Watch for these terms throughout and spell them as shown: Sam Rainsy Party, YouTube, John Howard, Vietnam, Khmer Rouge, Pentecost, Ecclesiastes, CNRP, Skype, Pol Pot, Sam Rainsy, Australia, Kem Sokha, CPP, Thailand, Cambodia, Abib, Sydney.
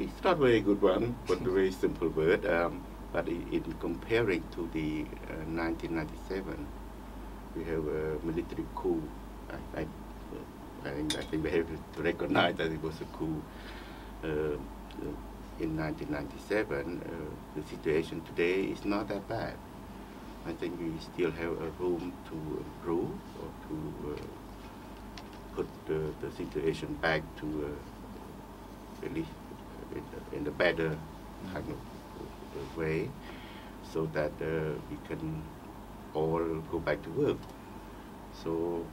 it's not a very good one, but a very simple word. But in comparing to the 1997, we have a military coup. I think we have to recognize that it was a coup. In 1997, the situation today is not that bad. I think we still have a room to improve or to put the situation back to at least in a better kind of way, so that we can all go back to work. So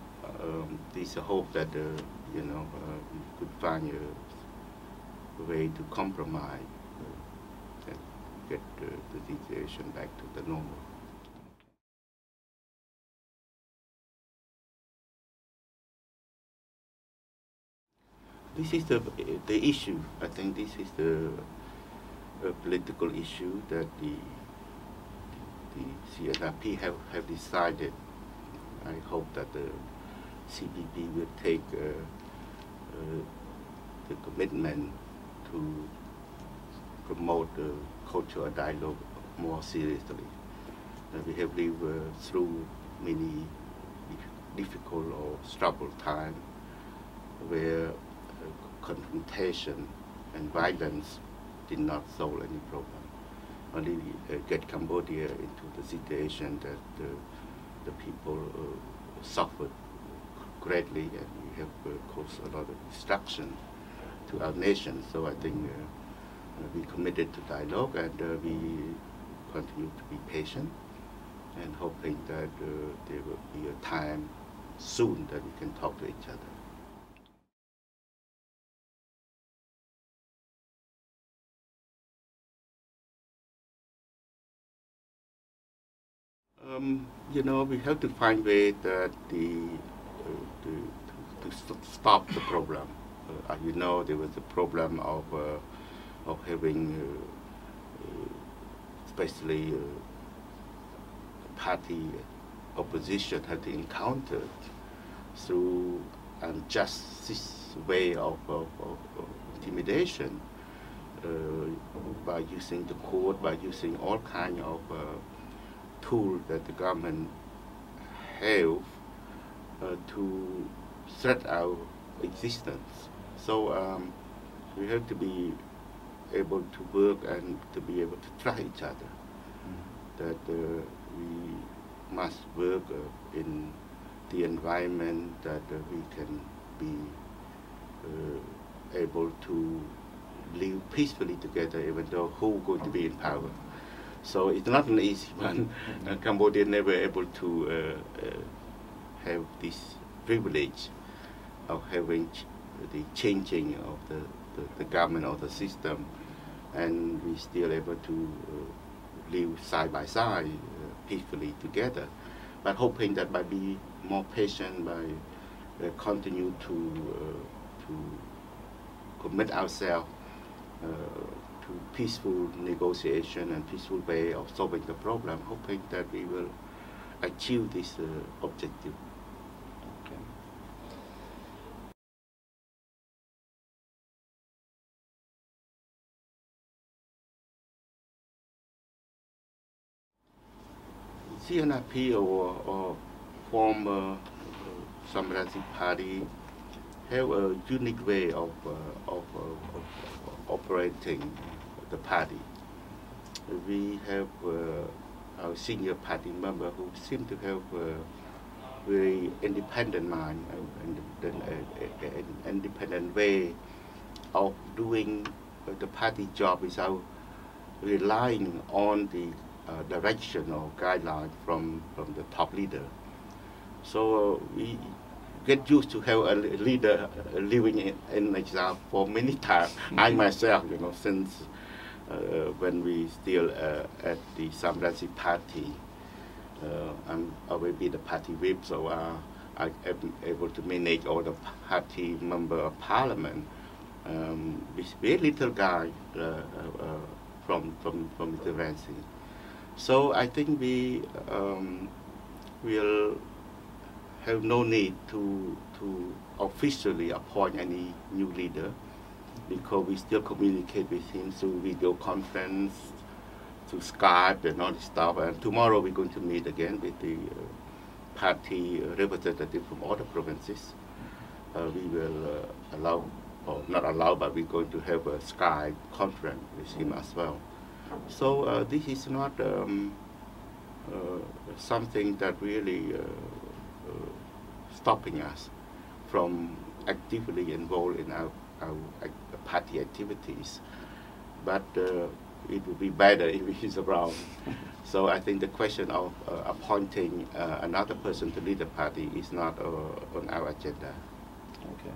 there's a hope that we could find a way to compromise and get the situation back to the normal. This is the issue. I think this is the political issue that the CNRP have decided. I hope that the CPP will take the commitment to promote the cultural dialogue more seriously. We have lived through many difficult or troubled times where confrontation and violence did not solve any problem. Only get Cambodia into the situation that the people suffered greatly, and we have caused a lot of destruction to our nation. So I think we committed to dialogue, and we continue to be patient and hoping that there will be a time soon that we can talk to each other. We have to find way that to stop the problem. There was a problem of having, especially party opposition had encountered through unjust way of intimidation by using the court, by using all kinds of tool that the government have to threat our existence. So we have to be able to work and to be able to trust each other. That we must work in the environment that we can be able to live peacefully together, even though who's going to be in power. So it's not an easy one. Cambodia never able to have this privilege of having the changing of the government or the system, and we still able to live side by side peacefully together. But hoping that by being more patient, by continue to commit ourselves to peaceful negotiation and peaceful way of solving the problem, hoping that we will achieve this objective. Okay. CNRP or former Sam Rainsy Party have a unique way of operating the party. We have our senior party member who seem to have a very independent mind and an independent way of doing the party job without relying on the direction or guideline from the top leader. So we get used to have a leader living in exile for many times. I myself, since when we still at the Sam Rainsy Party, I will be the party whip, so I am able to manage all the party member of parliament. This very little guy from Mr. Rainsy. So I think we will have no need to officially appoint any new leader. because we still communicate with him through video conference, through Skype and all this stuff. And tomorrow we're going to meet again with the party representative from all the provinces. We will allow, or not allow, but we're going to have a Skype conference with him as well. So this is not something that really stopping us from actively involved in our party activities, but it would be better if he's around. So I think the question of appointing another person to lead the party is not on our agenda. Okay.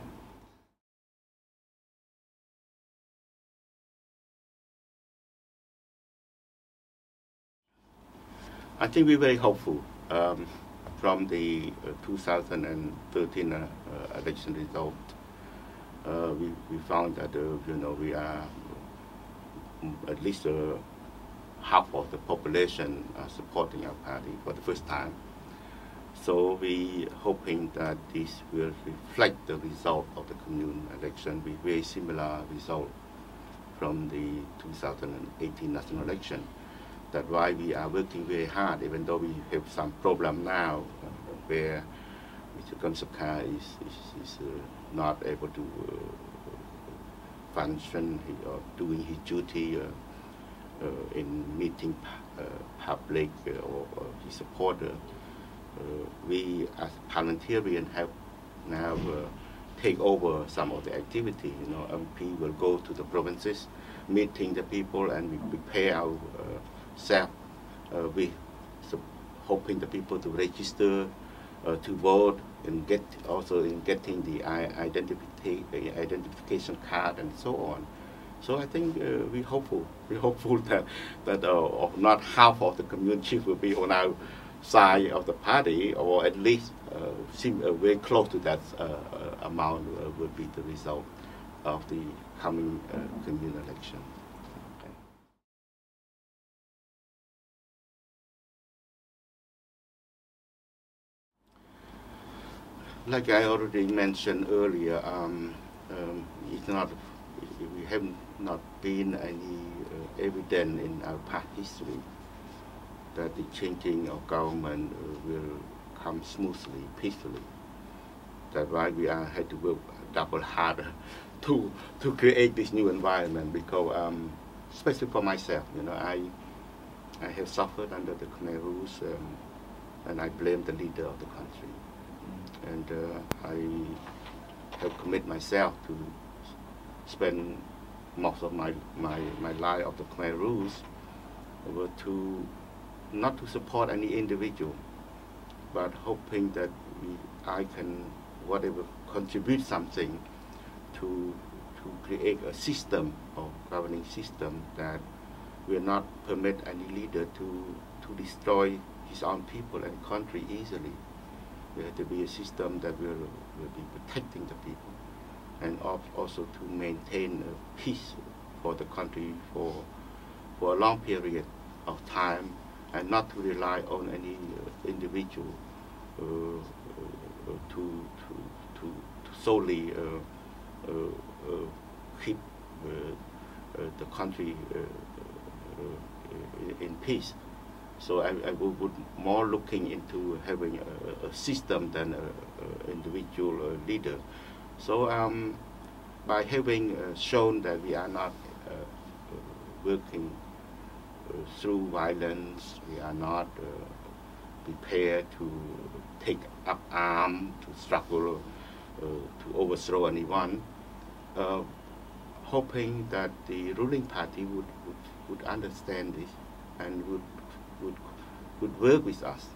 I think we're very hopeful from the 2013 election result. We found that you know, we are at least half of the population are supporting our party for the first time. So we hoping that this will reflect the result of the commune election with very similar result from the 2018 national election. That's why we are working very hard, even though we have some problem now where Mr. Kem Sokha is not able to function or doing his duty in meeting public or his supporter. We as parliamentarians have now take over some of the activity. You know, MP will go to the provinces, meeting the people, and we prepare our we hoping the people to register, to vote, and get also in getting the identification card and so on. So I think we're hopeful that not half of the community will be on our side of the party, or at least seem very close to that amount will be the result of the coming commune election. Like I already mentioned earlier, we have not been any evidence in our past history that the changing of government will come smoothly, peacefully. That's why we had to work double harder to create this new environment. Because especially for myself, you know, I have suffered under the Khmer Rouge, and I blame the leader of the country. And I have committed myself to spend most of my life of the Khmer Rouge to not to support any individual, but hoping that I can whatever contribute something to create a system of governing system that will not permit any leader to destroy his own people and country easily. There had to be a system that will be protecting the people, and also to maintain peace for the country for a long period of time, and not to rely on any individual to solely keep the country in peace. So I would more looking into having a system than an individual leader. So by having shown that we are not working through violence, we are not prepared to take up arms, to struggle, to overthrow anyone, hoping that the ruling party would understand this and would work with us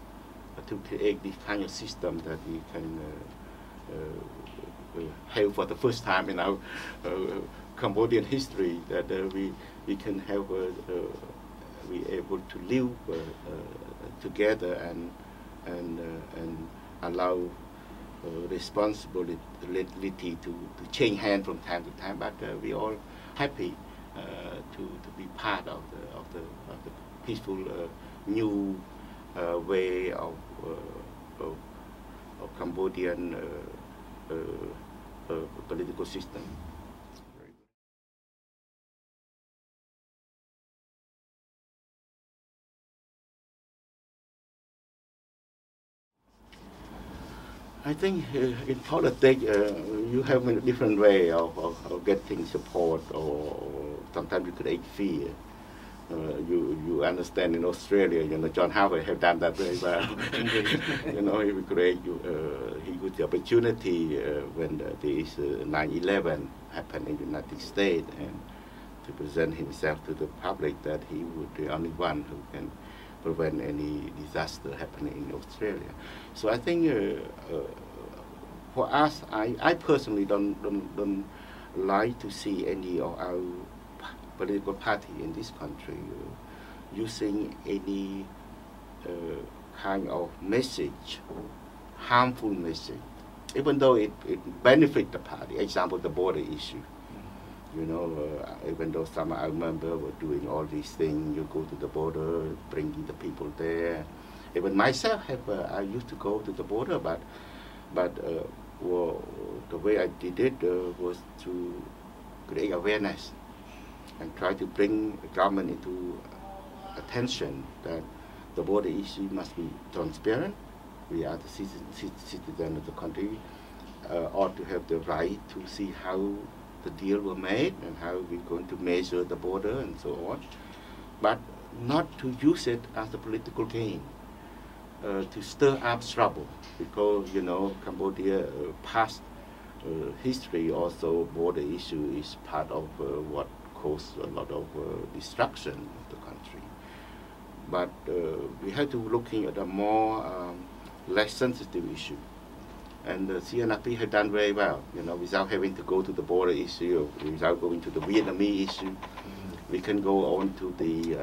to create this kind of system that we can have for the first time in our Cambodian history, that we can have we able to live together and allow responsibility to change hands from time to time, but we all happy to be part of the peaceful new way of Cambodian political system. I think in politics, you have a different way of getting support, or sometimes you create fear. You understand in Australia, John Howard have done that very well. He would create he gives the opportunity when this 9/11 happened in the United States, and to present himself to the public that he would be the only one who can prevent any disaster happening in Australia. So I think for us, I personally don't like to see any of our political party in this country using any kind of message, harmful message, even though it benefits the party. Example, the border issue. Even though some of our members were doing all these things, you go to the border, bringing the people there. Even myself, I used to go to the border, but the way I did it was to create awareness and try to bring the government into attention that the border issue must be transparent. We are the citizens of the country, ought to have the right to see how the deal were made and how we're going to measure the border and so on, but not to use it as a political game, to stir up trouble, because Cambodia past history also, border issue is part of what caused a lot of destruction of the country. But we have to looking at a more less sensitive issue. And the CNRP have done very well, without having to go to the border issue, or without going to the Vietnamese issue. We can go on to the,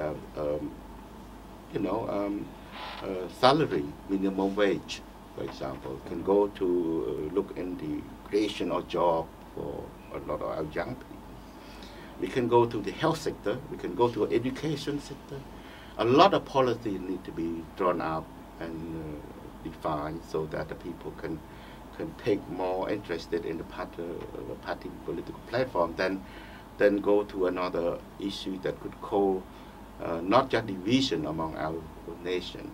salary, minimum wage, for example. We can go to look in the creation of job for a lot of our young people. We can go to the health sector. We can go to education sector. A lot of policies need to be drawn up and defined so that the people can take more interested in the party political platform than go to another issue that could cause not just division among our nation,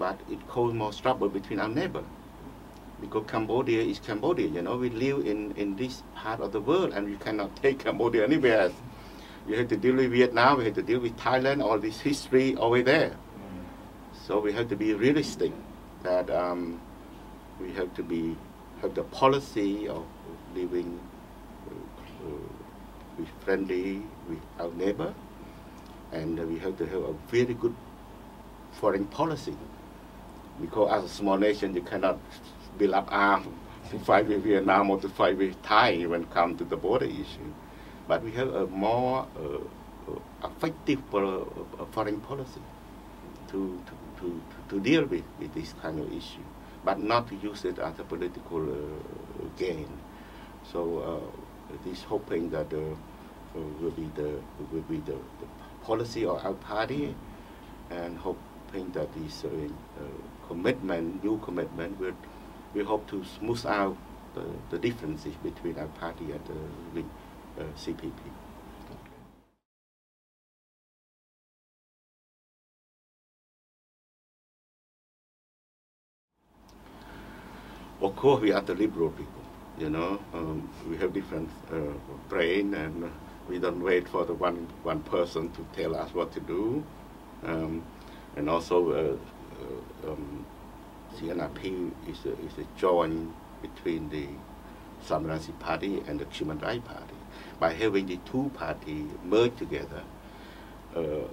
but it causes more trouble between our neighbors. Because Cambodia is Cambodia, we live in this part of the world, and we cannot take Cambodia anywhere else. We have to deal with Vietnam, we have to deal with Thailand, all this history over there. So we have to be realistic that we have to have the policy of living friendly with our neighbor, and we have to have a very good foreign policy, because as a small nation you cannot build up arms to fight with Vietnam or to fight with Thai when it comes to the border issue. But we have a more effective foreign policy to deal with this kind of issue, but not to use it as a political gain. So this hoping that will be the policy of our party, and hoping that this new commitment will, we hope to smooth out the differences between our party and the CPP. Of course, we are the liberal people, we have different brain, and we don't wait for the one person to tell us what to do. And also, CNRP is a joint between the Sam Rainsy Party and the Khmer Rouge Party. By having the two parties merged together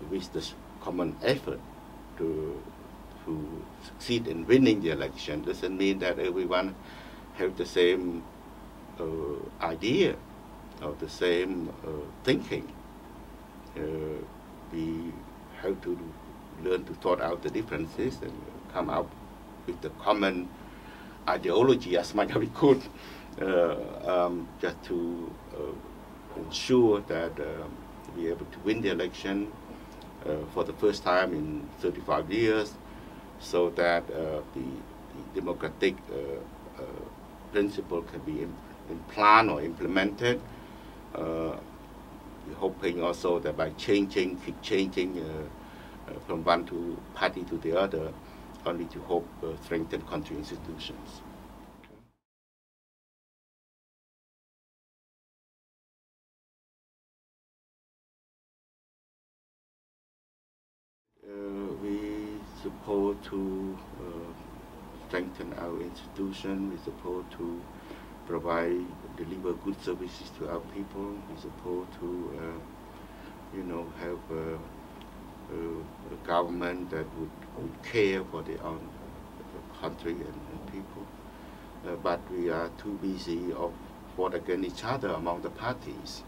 with this common effort to succeed in winning the election, doesn't mean that everyone have the same idea or the same thinking. We have to learn to sort out the differences and come up with the common ideology as much as we could, just to ensure that we are able to win the election for the first time in 35 years, so that the democratic principle can be planned or implemented. We're hoping also that by keep changing from one party to the other, only to hope strengthen country institutions. We support to strengthen our institution. We support to deliver good services to our people. We support to, have a government that would care for their own country and people. But we are too busy of fought against each other among the parties.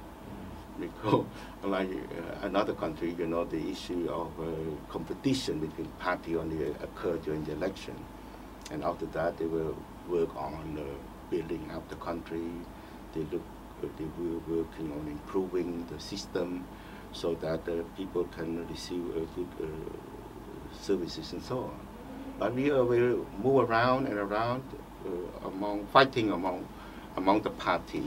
Because, like another country, the issue of competition between parties only occurred during the election. And after that, they will work on building up the country. They will work on improving the system so that people can receive good services and so on. But we will move around and around, fighting among the party.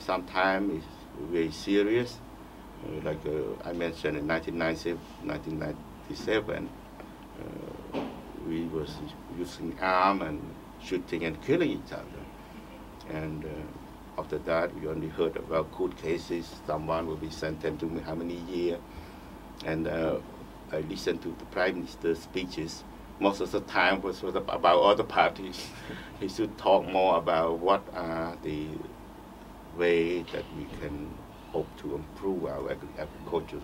Sometimes it's very serious, like I mentioned in 1997, we was using arms and shooting and killing each other. And after that, we only heard about court cases. Someone will be sentenced to how many years. And I listened to the Prime Minister's speeches. Most of the time was about other parties. He should talk more about what are the ways that we can hope to improve our agricultural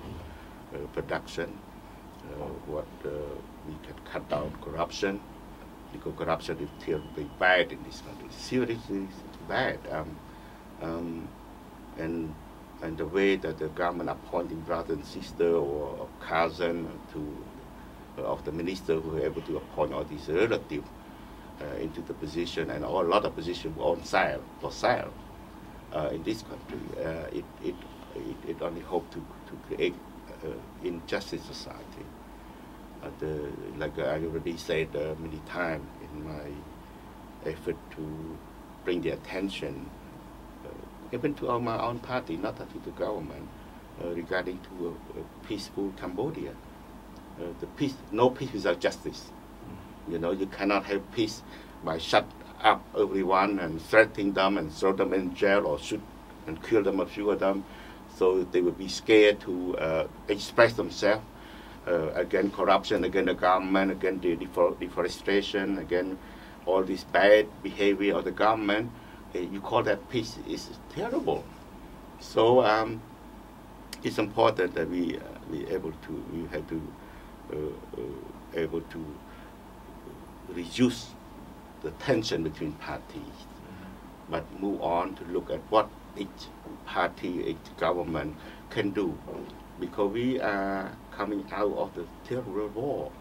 production, what we can cut down corruption, because corruption is terribly bad in this country, seriously bad. And the way that the government appointing brother and sister or cousin of the minister who were able to appoint all these relatives into the position, and all, a lot of positions on sale, for sale in this country. It only hoped to create injustice society. Like I already said many times in my effort to bring the attention, even to my own party, not to the government, regarding to a peaceful Cambodia. No peace without justice. You cannot have peace by shut up everyone and threatening them and throw them in jail or shoot and kill them or few of them, so they will be scared to express themselves against corruption, against the government, against the deforestation, against all this bad behavior of the government. You call that peace? It's terrible. So it's important that we have to reduce the tension between parties, but move on to look at what each party, each government can do, because we are coming out of the terrible war.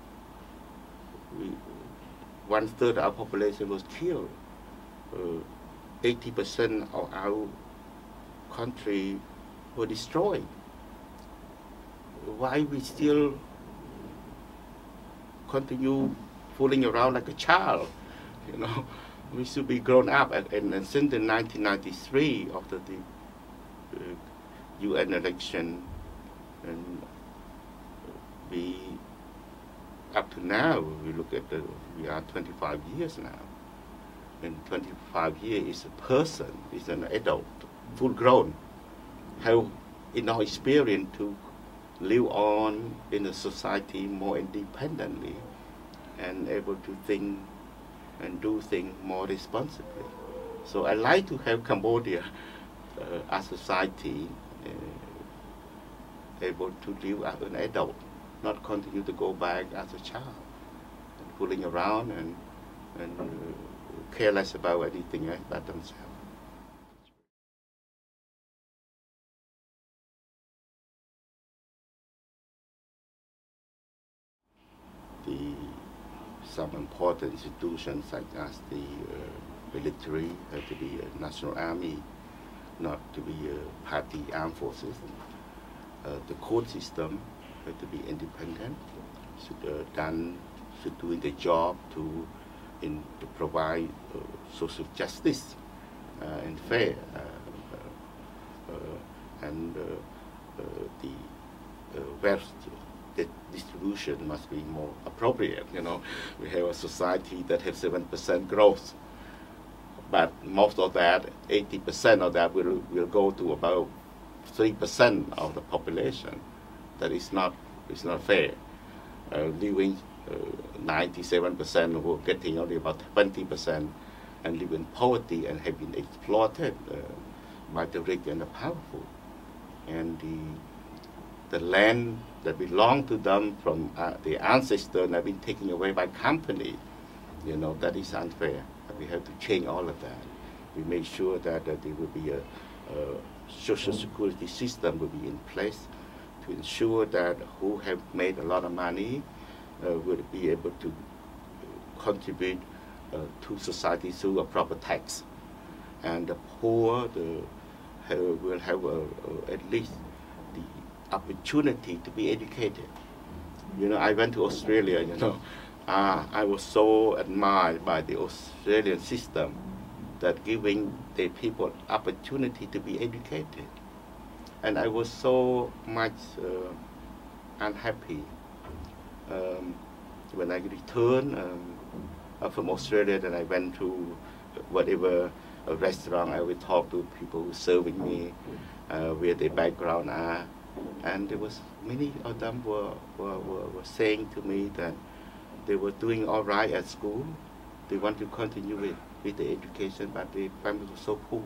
1/3 of our population was killed. 80% of our country were destroyed. Why we still continue fooling around like a child? We should be grown up. And since the 1993 after the UN election, and up to now, we look at we are 25 years now, and 25 years is a person, is an adult, full grown, have enough experience to live on in a society more independently and able to think and do things more responsibly. So I like to have Cambodia as a society able to live as an adult, not continue to go back as a child, and fooling around and care less about anything but themselves. Some important institutions such as the military, to be a national army, not to be a party armed forces. The court system to be independent, should do the job to provide social justice and fair, and the wealth distribution must be more appropriate. We have a society that has 7% growth, but most of that, 80% of that, will go to about 3% of the population. That is not fair. leaving 97% who are getting only about 20% and live in poverty and have been exploited by the rich and the powerful. And the land that belonged to them from the ancestors have been taken away by company. You know, that is unfair. We have to change all of that. We make sure that, there will be a social security system will be in place to ensure that who have made a lot of money will be able to contribute to society through a proper tax. And the poor will have at least the opportunity to be educated. You know, I went to Australia, you know. I was so admired by the Australian system that giving the people opportunity to be educated. And I was so much unhappy when I returned from Australia, that I went to whatever restaurant, I would talk to people who serving me, where their background are. And there was many of them were saying to me that they were doing all right at school. They want to continue with the education, but the family was so poor.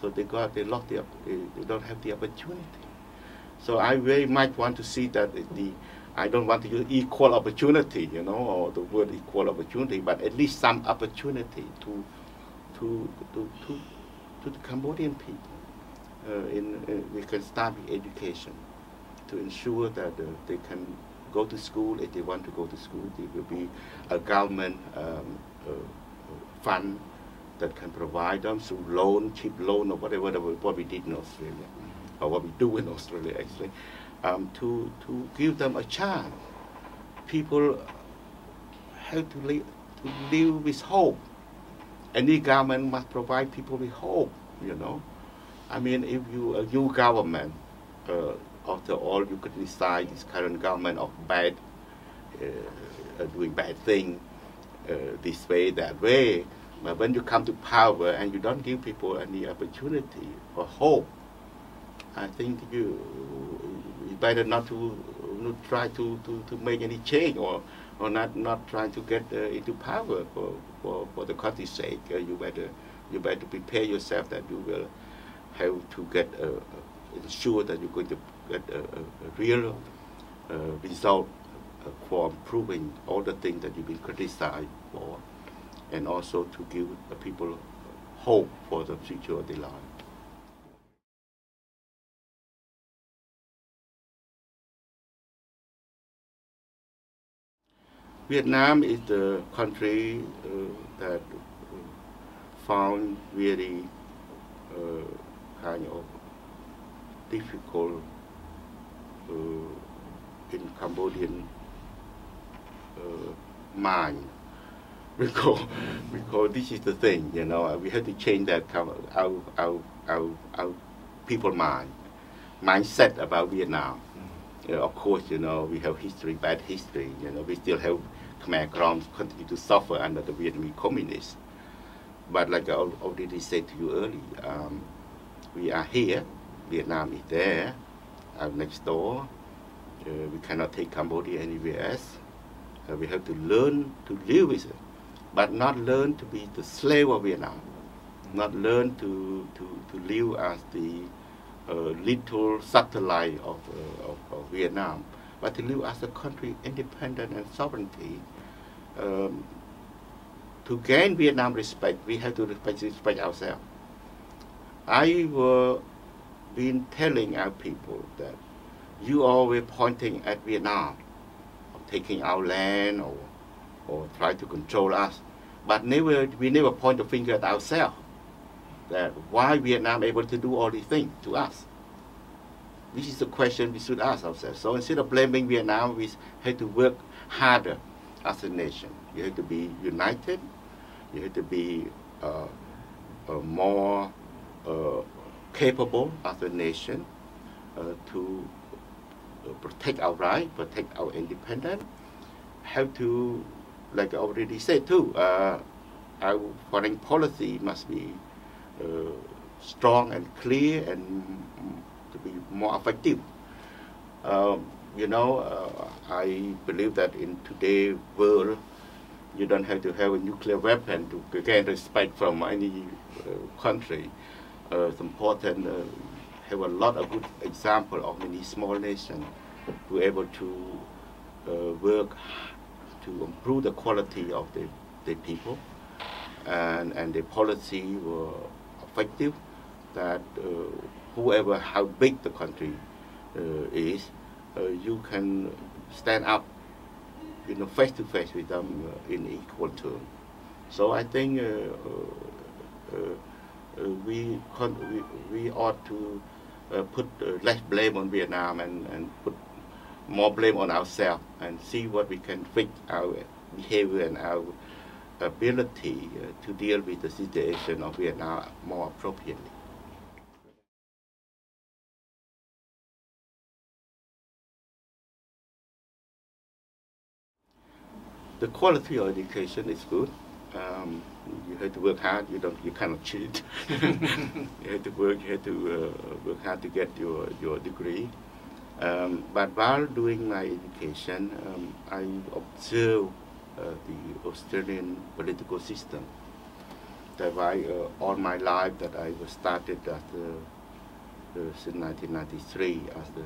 So they don't have the opportunity. So I very much want to see that I don't want to use equal opportunity, you know, or the word equal opportunity, but at least some opportunity to the Cambodian people. We can start with education to ensure that they can go to school. If they want to go to school, there will be a government fund that can provide them through loan, cheap loan, or whatever, what we did in Australia, or what we do in Australia actually, to give them a chance. People have to live with hope. Any government must provide people with hope, you know. I mean, if you, a new government, after all, you could decide this current government of bad, doing bad thing, this way, that way. But when you come to power and you don't give people any opportunity or hope, I think you better not try to make any change, or not try to get into power for the country's sake. You better prepare yourself that you will have to get ensure that you're going to get a real result for improving all the things that you've been criticized for, and also to give the people hope for the future of their life. Vietnam is the country that found very kind of difficult in Cambodian mind. Because this is the thing, you know, we have to change that our people mindset about Vietnam. You know, of course, you know, we have history, bad history. You know, we still have Khmer Rouge continue to suffer under the Vietnamese communists. But like I already said to you earlier, we are here. Vietnam is there, our next door. We cannot take Cambodia anywhere else. We have to learn to live with it, but not learn to be the slave of Vietnam, not learn to live as the little satellite of Vietnam, but to live as a country independent and sovereignty. To gain Vietnam respect, we have to respect ourselves. I have been telling our people that you always pointing at Vietnam, taking our land or try to control us, but we never point the finger at ourselves. That why Vietnam able to do all these things to us? This is the question we should ask ourselves. So instead of blaming Vietnam, we have to work harder as a nation. You have to be united. You have to be more capable as a nation to protect our right, protect our independence. Have to, like I already said too, our foreign policy must be strong and clear, and to be more effective. you know, I believe that in today's world, you don't have to have a nuclear weapon to gain respect from any country. It's important have a lot of good example of many small nations who are able to work to improve the quality of the people, and the policy were effective, that whoever, how big the country is, you can stand up, you know, face to face with them in equal terms. So I think we ought to put less blame on Vietnam and put more blame on ourselves and see what we can fix our behavior and our ability to deal with the situation of Vietnam more appropriately. The quality of education is good. You have to work hard. You cannot cheat. You have to work. You have to work hard to get your degree. But while doing my education, I observe the Australian political system. That why all my life that I was started as since 1993 as the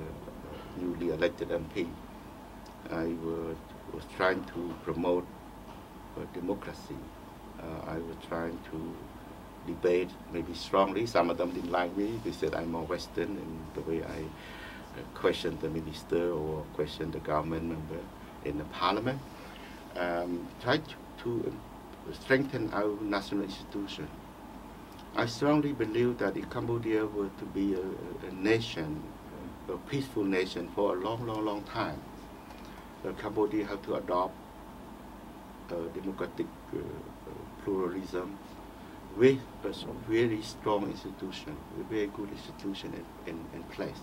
newly elected MP, I was trying to promote democracy. I was trying to debate, maybe strongly. Some of them didn't like me. They said I'm more Western in the way I question the minister or question the government member in the parliament. Tried to strengthen our national institution. I strongly believe that if Cambodia were to be a nation, a peaceful nation for a long, long, long time, Cambodia had to adopt democratic pluralism with a very strong institution, a very good institution in place.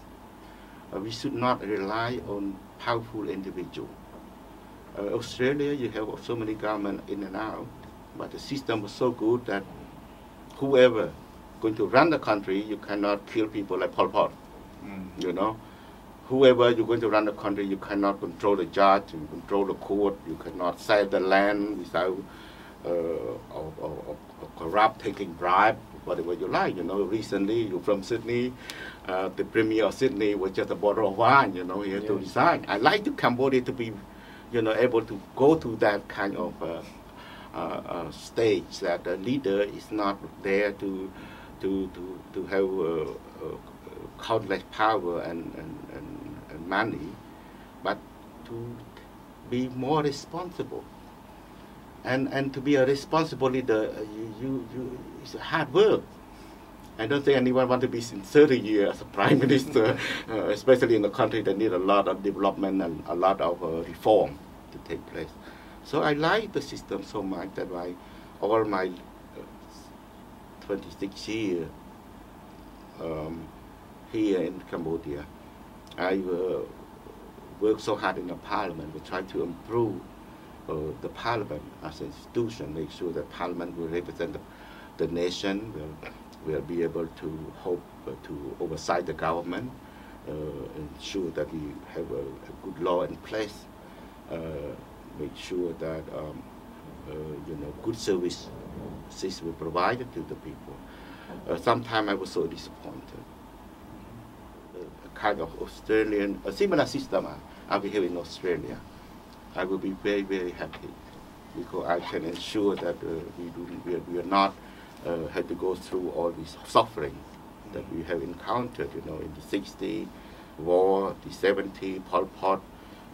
We should not rely on powerful individuals. Australia, you have so many governments in and out, but the system was so good that whoever going to run the country, you cannot kill people like Pol Pot, you know. Whoever you're going to run the country, you cannot control the judge and control the court. You cannot sell the land without or corrupt, taking bribe, whatever you like. You know, recently you're from Sydney. The premier of Sydney was just a bottle of wine. You know, he had to resign. I like the Cambodia to be, you know, able to go to that kind of stage that the leader is not there to have. Countless power and money, but to be more responsible. And to be a responsible leader, it's hard work. I don't think anyone wants to be in 30 years as a prime minister, especially in a country that needs a lot of development and a lot of reform to take place. So I like the system so much that I, all my 26 years, here in Cambodia, I worked so hard in the parliament. We tried to improve the parliament as an institution, make sure that parliament will represent the nation, will be able to hope to oversight the government, ensure that we have a good law in place, make sure that you know, good services were provided to the people. Sometimes I was so disappointed. Kind of Australian, a similar system I will have in Australia. I will be very, very happy because I can ensure that we are not have to go through all this suffering that we have encountered, you know, in the 60s, war, the 70s, Pol Pot,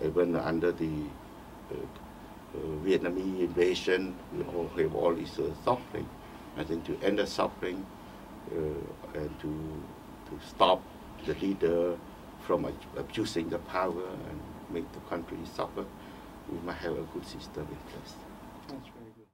even under the Vietnamese invasion, we all have all this suffering. I think to end the suffering and to stop the leader from abusing the power and make the country suffer, we might have a good system in place. That's very good.